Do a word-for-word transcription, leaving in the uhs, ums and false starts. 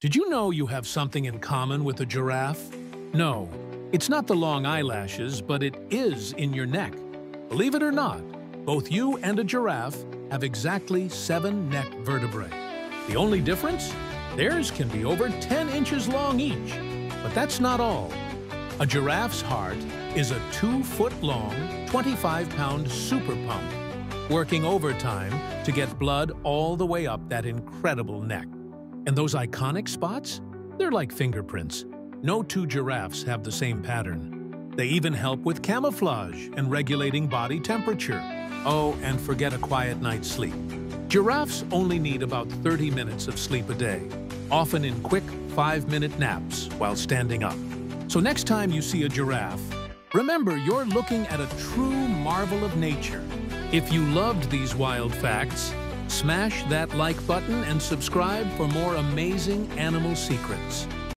Did you know you have something in common with a giraffe? No, it's not the long eyelashes, but it is in your neck. Believe it or not, both you and a giraffe have exactly seven neck vertebrae. The only difference? Theirs can be over ten inches long each. But that's not all. A giraffe's heart is a two-foot-long, twenty-five-pound super pump, working overtime to get blood all the way up that incredible neck. And those iconic spots? They're like fingerprints. No two giraffes have the same pattern. They even help with camouflage and regulating body temperature. Oh, and forget a quiet night's sleep. Giraffes only need about thirty minutes of sleep a day, often in quick five-minute naps while standing up. So next time you see a giraffe, remember you're looking at a true marvel of nature. If you loved these wild facts, smash that like button and subscribe for more amazing animal secrets.